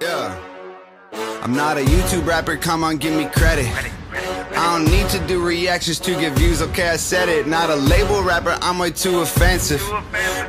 Yeah. I'm not a YouTube rapper, come on, give me credit. I don't need to do reactions to get views, okay, I said it. Not a label rapper, I'm way too offensive.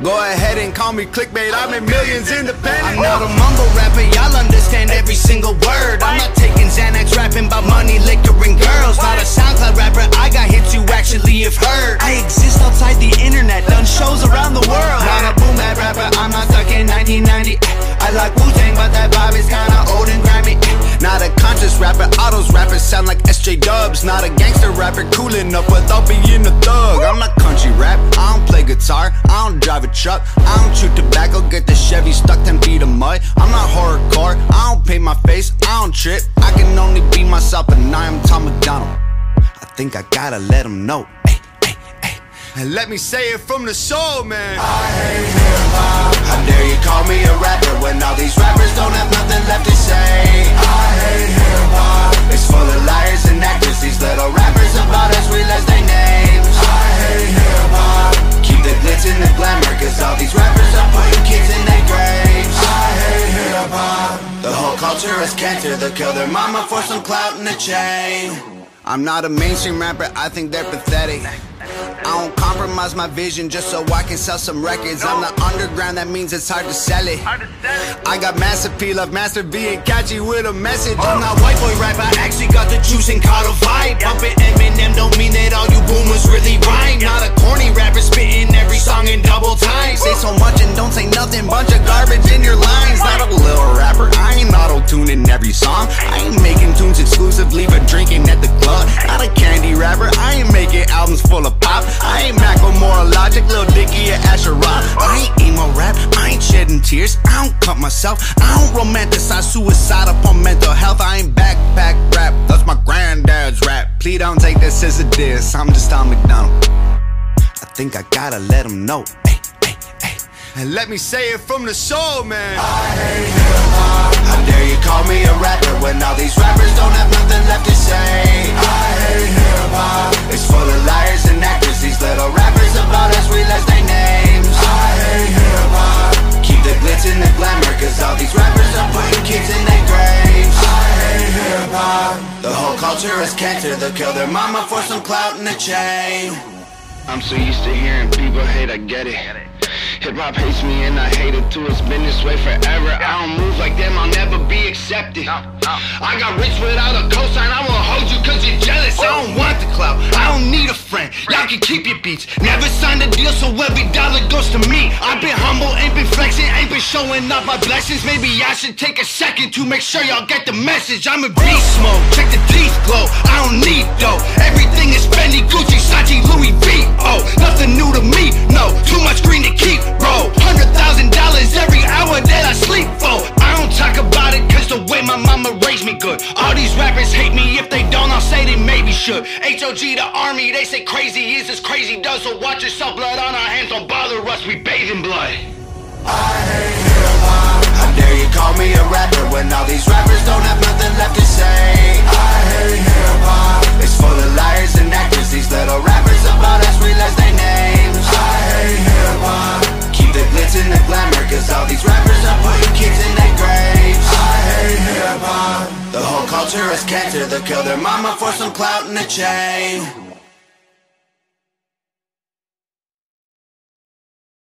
Go ahead and call me clickbait, I made millions independent. I'm not a mumble rapper, y'all understand every single word. I'm not taking Xanax, rapping about money, liquor, and girls. Not a SoundCloud rapper, I got hits you actually have heard. I exist outside the internet, done shows around the world. Not a boom bap rapper, I'm not stuck in 1990. I like Wu-Tang, but that vibe is kinda old and grimy. Not a conscious rapper, all those rappers sound like SJ Dubs. Not a gangster rapper, coolin' up without being a thug. I'm not country rap, I don't play guitar, I don't drive a truck, I don't chew tobacco, get the Chevy stuck 10 feet of mud. I'm not horrorcore, I don't paint my face, I don't trip. I can only be myself and I am Tom MacDonald. I think I gotta let him know, ay, ay, ay. And let me say it from the soul, man, I hate hip-hop. How dare you call me a rapper when all these rappers don't have nothing left to say. I hate hip-hop, it's full of liars and actors. These little rappers about us, we less their names. I hate hip-hop, keep the glitz and the glamour, cause all these rappers are putting kids in their graves. I hate hip-hop, the whole culture is cancer. They'll kill their mama for some clout in the chain. I'm not a mainstream rapper, I think they're pathetic. I don't compromise my vision just so I can sell some records. I'm the underground, that means it's hard to sell it. I got mass appeal of Master V and catchy with a message. I'm not white boy rap, I actually got the juice and caught a vibe. Bumpin' Eminem don't mean that all you boomers really rhyme. Not a corny rapper spittin' every song in double time. Say so much and don't say nothing, bunch of garbage in your lines. Not a little rapper, I ain't auto-tuning every song. I ain't making tunes exclusively for drinking at the club. Not a candy rapper, I ain't making albums full of pop. I ain't Macklemore, Logic, Lil Dicky, or Asher Roth. I ain't emo rap, I ain't shedding tears, I don't cut myself, I don't romanticize suicide upon mental health. I ain't backpack rap, that's my granddad's rap. Please don't take this as a diss, I'm just Tom MacDonald. I think I gotta let him know, ay, ay, ay. And let me say it from the soul, man, I hate hip-hop. How dare you call me a rapper when all these rappers don't have nothing left to say. I hate hip-hop, it's full of liars and actors. These little rappers about us, we less their names. I hate hip-hop, keep the glitz and the glamour, cause all these rappers are putting kids in their graves. I hate hip-hop, the whole culture is cancer. They'll kill their mama for some clout in the chain. I'm so used to hearing people hate, I get it. Hip-hop hates me and I hate it too, it's been this way forever. I don't move like them, I'll never be accepted. I got rich without a cosign, I won't hold you cause you're jealous. I don't want the clout, I don't need a friend, y'all can keep your beats. Never signed a deal so every dollar goes to me. I've been humble, ain't been flexing, ain't been showing up my blessings. Maybe I should take a second to make sure y'all get the message. I'm in beast mode, check the teeth glow, I don't need dough. Everything is Fendi, Gucci, Sachi, Louis V. Oh, nothing new to me, no, too much green to keep, bro. $100,000 every hour that I sleep for. I don't talk about it cause the way my mama raised me good. All these rappers hate me, if they don't I'll say they maybe should. H.O.G. the army, they say crazy is as crazy does. So watch yourself, blood on our hands, don't bother us, we bathe in blood. I hate hip-hop, how dare you call me a rapper when all these rappers don't have nothing left to say. I hate hip-hop, it's full of liars and actors. These little rappers about us, we less their names. I hate hip-hop, keep the glitz and the glamour, cause all these rappers are putting kids in their graves. I hate hip-hop, the whole culture is cancer. They'll kill their mama for some clout in the chain.